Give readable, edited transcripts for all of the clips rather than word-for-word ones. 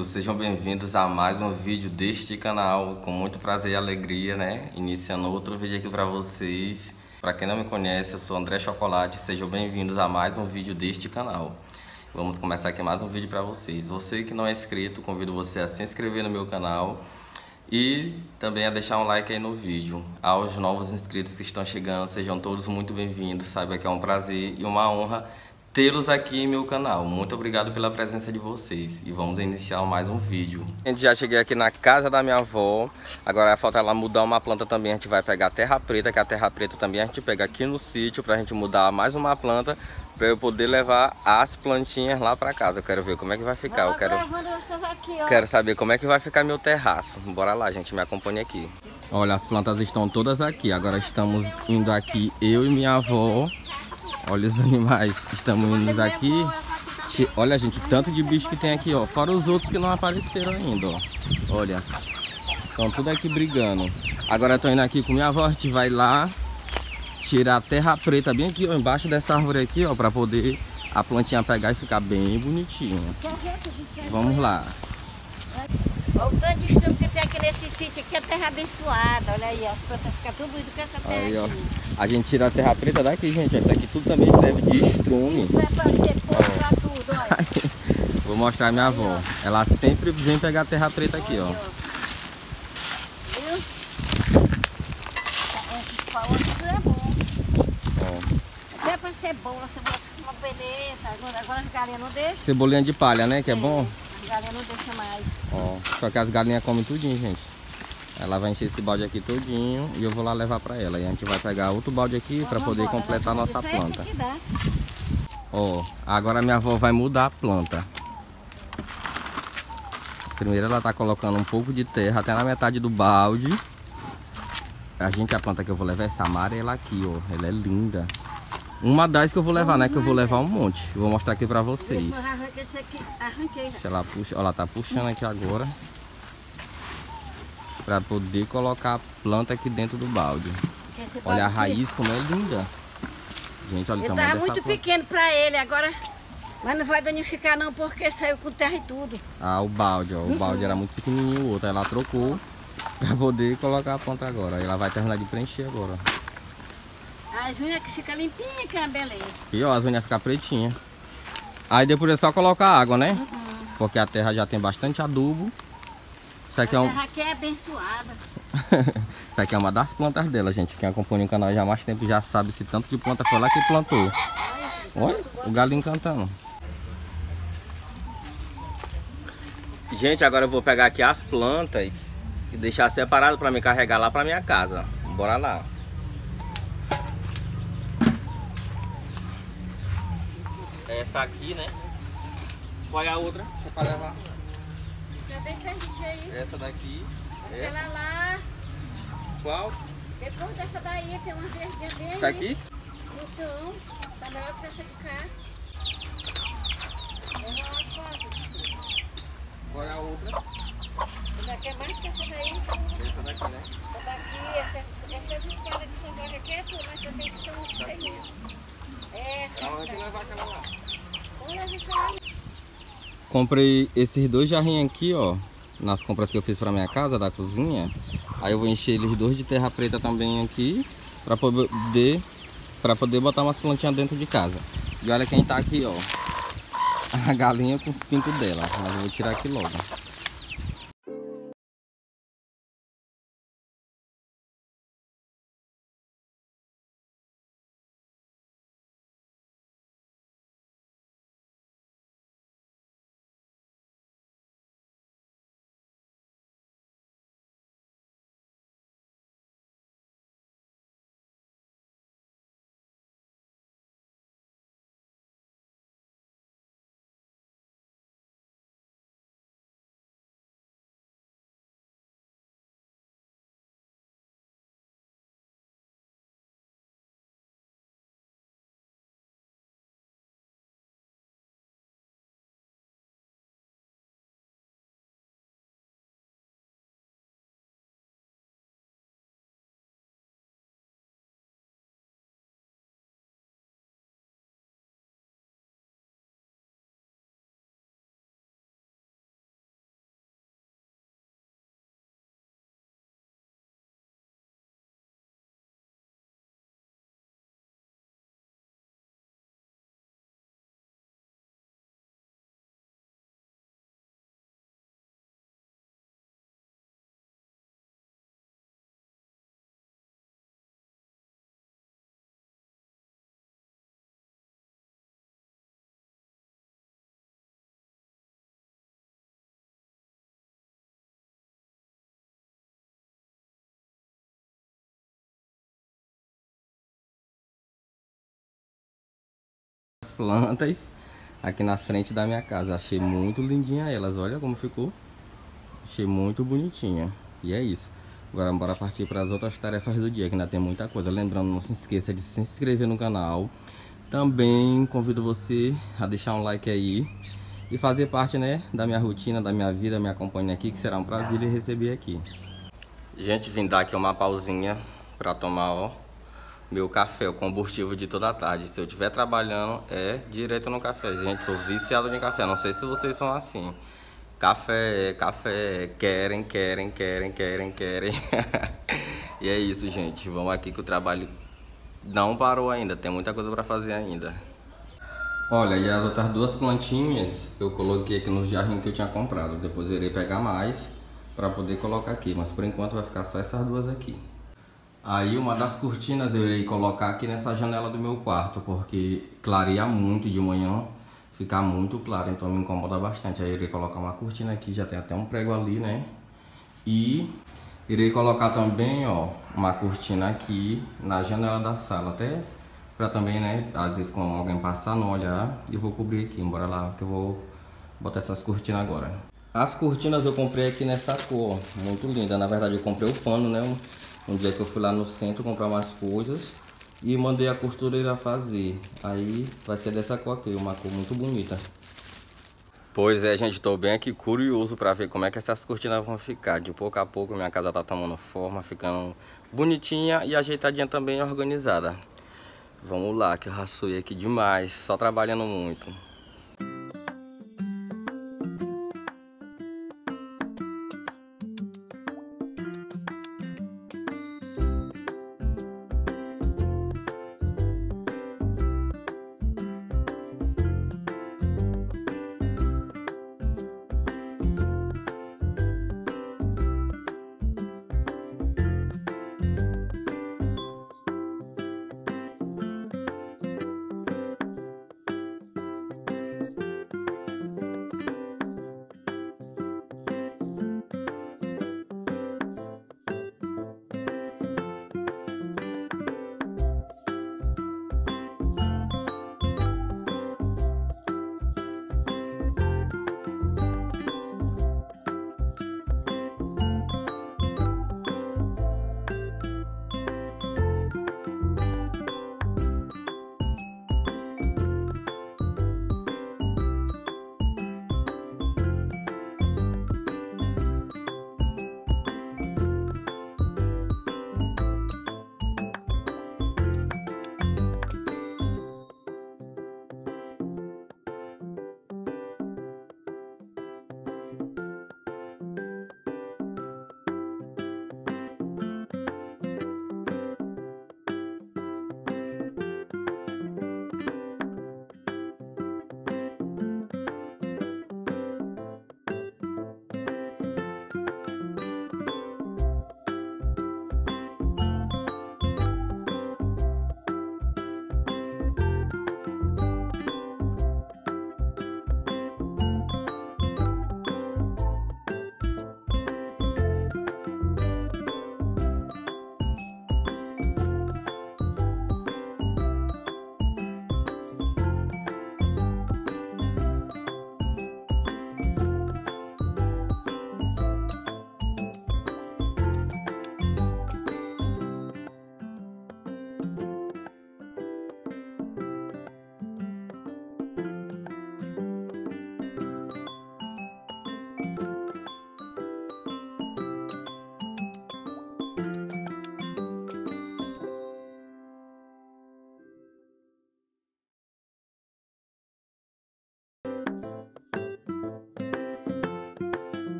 amigos, sejam bem-vindos a mais um vídeo deste canal. Com muito prazer e alegria, né? Iniciando outro vídeo aqui pra vocês. Pra quem não me conhece, eu sou André Chocolate. Sejam bem-vindos a mais um vídeo deste canal. Vamos começar aqui mais um vídeo pra vocês. Você que não é inscrito, convido você a se inscrever no meu canal e também a deixar um like aí no vídeo. Aos novos inscritos que estão chegando, sejam todos muito bem-vindos. Saiba que é um prazer e uma honra tê-los aqui em meu canal. Muito obrigado pela presença de vocês. E vamos iniciar mais um vídeo. A gente já cheguei aqui na casa da minha avó. Agora falta ela mudar uma planta também. A gente vai pegar a terra preta, que a terra preta também a gente pega aqui no sítio, pra gente mudar mais uma planta, pra eu poder levar as plantinhas lá pra casa. Eu quero ver como é que vai ficar. Eu quero saber como é que vai ficar meu terraço. Bora lá, gente, me acompanha aqui. Olha, as plantas estão todas aqui. Agora estamos indo aqui, eu e minha avó. Olha os animais, estamos indo aqui. Olha, gente, tanto de bicho que tem aqui, ó. Fora os outros que não apareceram ainda, ó. Olha, estão tudo aqui brigando. Agora eu tô indo aqui com minha avó, a gente vai lá tirar a terra preta bem aqui, ó, embaixo dessa árvore aqui, ó, pra poder a plantinha pegar e ficar bem bonitinha. Vamos lá. Olha o tanto de estudo que tem aqui nesse sítio, aqui é terra abençoada, olha aí, ó, as plantas ficam tudo bonito com essa terra aí, ó. A gente tira a terra preta daqui, gente, isso aqui tudo também serve de estrume. Isso é pra ter pão, pra tudo, olha. Vou mostrar a minha avó, ó. Ela sempre vem pegar a terra preta aqui, olha, ó. Viu? Esse pau aqui é bom. É. Até pra cebola, cebola fica uma beleza, agora as galinhas não deixam. Cebolinha de palha, né, que é bom? Galinha não deixa mais. Ó, só que as galinhas comem tudinho, gente. Ela vai encher esse balde aqui todinho e eu vou lá levar pra ela. E a gente vai pegar outro balde aqui pra poder completar a nossa planta. Ó, agora minha avó vai mudar a planta. Primeiro ela tá colocando um pouco de terra até na metade do balde. A planta que eu vou levar é essa amarela aqui, ó. Ela é linda. Uma das que eu vou levar, né? Que eu vou levar um monte. Eu vou mostrar aqui pra vocês. Ela puxa, ó, ela tá puxando aqui agora pra poder colocar a planta aqui dentro do balde. Olha a raiz como é linda. Gente, olha o tamanho dessa planta. Muito pequeno pra ele agora, mas não vai danificar não, porque saiu com terra e tudo. Ah, o balde, ó. O balde era muito pequenininho, o outro ela trocou pra poder colocar a planta agora. Ela vai terminar de preencher agora. As unhas que ficam limpinhas, que é uma beleza. E ó, as unhas ficam pretinhas. Aí depois é só colocar água, né? Porque a terra já tem bastante adubo. Isso aqui a terra aqui é abençoada. Isso aqui é uma das plantas dela, gente. Quem acompanha o canal já há mais tempo já sabe esse tanto de planta foi lá que plantou. Olha o galinho cantando. Gente, agora eu vou pegar aqui as plantas e deixar separado pra me carregar lá pra minha casa. Bora lá. Essa aqui, né? Qual é a outra? Deixa pra levar. Cadê que a gente aí? Essa daqui. Aquela essa lá. Qual? Depois dessa daí, tem uma verdinha bem. Essa aqui? Então, tá melhor que essa de cá. Qual é a outra? Essa daqui é mais que essa daí. Essa daqui, né? Essa daqui, essas escadas de São Jorge aqui é tua, mas eu tenho que estar muito feliz. Comprei esses dois jarrinhos aqui, ó, nas compras que eu fiz pra minha casa, da cozinha. Aí eu vou encher eles dois de terra preta também aqui, pra poder botar umas plantinhas dentro de casa. E olha quem tá aqui, ó, a galinha com o pinto dela, mas eu vou tirar aqui logo. plantas aqui na frente da minha casa. Achei muito lindinha elas, olha como ficou. Achei muito bonitinha. E é isso. Agora bora partir para as outras tarefas do dia, que ainda tem muita coisa. Lembrando, não se esqueça de se inscrever no canal. Também convido você a deixar um like aí e fazer parte, né, da minha rotina, da minha vida, me acompanha aqui, que será um prazer receber aqui. Gente, vim dar aqui uma pausinha para tomar, ó, meu café, o combustível de toda a tarde. Se eu estiver trabalhando, é direto no café. Gente, sou viciado de café, não sei se vocês são assim. Café, café, querem, querem, querem, querem, querem. E é isso, gente, vamos aqui que o trabalho não parou ainda, tem muita coisa para fazer ainda. Olha, e as outras duas plantinhas eu coloquei aqui nos jarrinhos que eu tinha comprado. Depois eu irei pegar mais para poder colocar aqui, mas por enquanto vai ficar só essas duas aqui. Aí uma das cortinas eu irei colocar aqui nessa janela do meu quarto, porque clareia muito de manhã, fica muito claro, então me incomoda bastante. Aí eu irei colocar uma cortina aqui, já tem até um prego ali, né? E irei colocar também, ó, uma cortina aqui na janela da sala, até pra também, né, às vezes quando alguém passar não olhar. E vou cobrir aqui, bora lá, que eu vou botar essas cortinas agora. As cortinas eu comprei aqui nessa cor, muito linda. Na verdade eu comprei o pano, né, um dia que eu fui lá no centro comprar umas coisas e mandei a costureira fazer. Aí vai ser dessa cor aqui, uma cor muito bonita. Pois é, gente, tô bem aqui curioso pra ver como é que essas cortinas vão ficar. De pouco a pouco minha casa tá tomando forma, ficando bonitinha e ajeitadinha também, organizada. Vamos lá, que eu raçuei aqui demais, só trabalhando muito.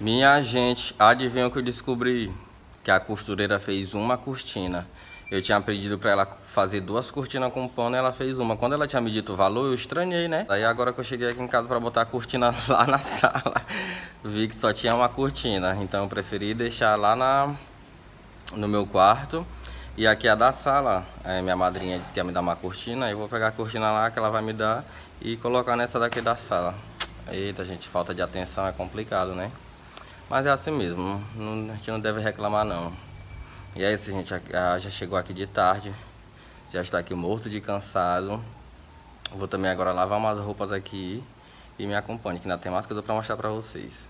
Minha gente, adivinha o que eu descobri? Que a costureira fez uma cortina. Eu tinha pedido pra ela fazer 2 cortinas com pano e ela fez uma. Quando ela tinha medido o valor, eu estranhei, né? Aí agora que eu cheguei aqui em casa pra botar a cortina lá na sala, vi que só tinha uma cortina. Então eu preferi deixar lá no meu quarto. E aqui é a da sala. Aí minha madrinha disse que ia me dar uma cortina. Eu vou pegar a cortina lá que ela vai me dar e colocar nessa daqui da sala. Eita, gente, falta de atenção é complicado, né? Mas é assim mesmo, a gente não deve reclamar não. E é isso, gente, já chegou aqui de tarde, já está aqui morto de cansado. Vou também agora lavar umas roupas aqui e me acompanhe, que ainda tem mais coisa para mostrar para vocês.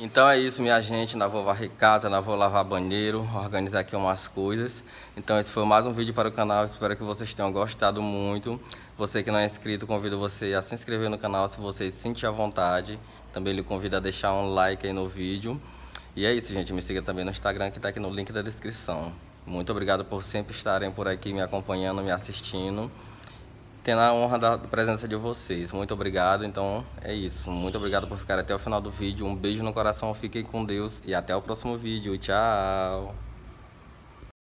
Então é isso, minha gente, ainda vou varrer casa, ainda vou lavar banheiro, organizar aqui umas coisas. Então esse foi mais um vídeo para o canal, espero que vocês tenham gostado muito. Você que não é inscrito, convido você a se inscrever no canal se você se sentir à vontade. Também lhe convido a deixar um like aí no vídeo. E é isso, gente, me siga também no Instagram que está aqui no link da descrição. Muito obrigado por sempre estarem por aqui me acompanhando, me assistindo. Tendo a honra da presença de vocês. Muito obrigado. Então é isso. Muito obrigado por ficar até o final do vídeo. Um beijo no coração. Fiquem com Deus. E até o próximo vídeo. Tchau.